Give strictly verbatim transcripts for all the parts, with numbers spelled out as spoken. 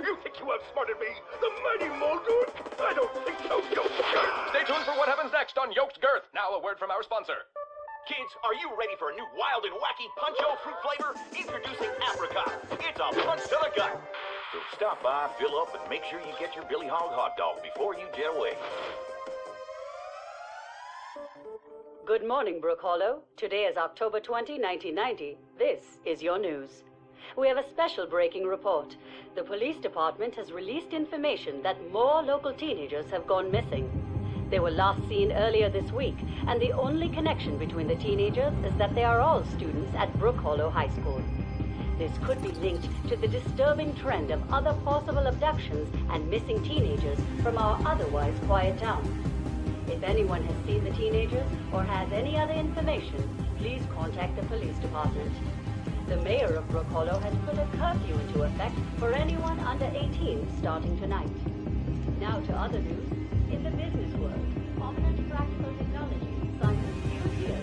You think you outsmarted me, the mighty Muldoon? I don't think so, Yoked Girth! Stay tuned for what happens next on Yoked Girth. Now, a word from our sponsor. Kids, are you ready for a new wild and wacky punch-o fruit flavor? Introducing Apricot. It's a punch to the gut. So stop by, fill up, and make sure you get your Billy Hog hot dog before you jet away. Good morning, Brook Hollow. Today is October twentieth, nineteen ninety. This is your news. We have a special breaking report. The police department has released information that more local teenagers have gone missing. They were last seen earlier this week, and the only connection between the teenagers is that they are all students at Brook Hollow High School. This could be linked to the disturbing trend of other possible abductions and missing teenagers from our otherwise quiet town. If anyone has seen the teenagers or has any other information, please contact the police department. The mayor of Brook Hollow has put a curfew into effect for anyone under eighteen starting tonight. Now to other news. In the business world, prominent practical technology signs a new year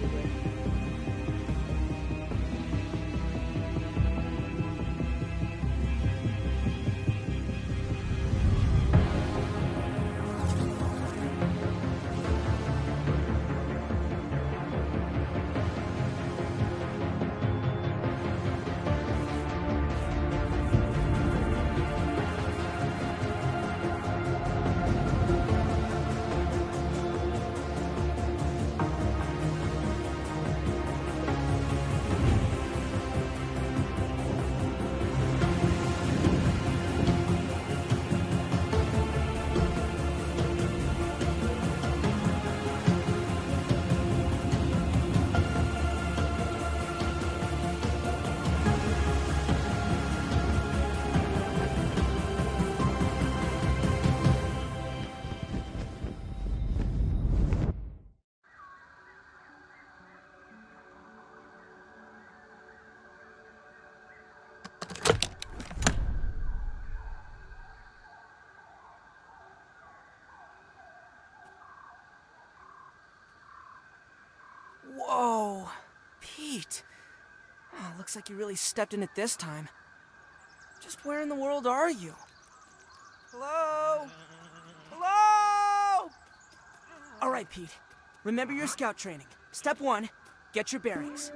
Whoa! Pete! Oh, looks like you really stepped in it this time. Just where in the world are you? Hello? Hello? All right, Pete. Remember your scout training. Step one, get your bearings.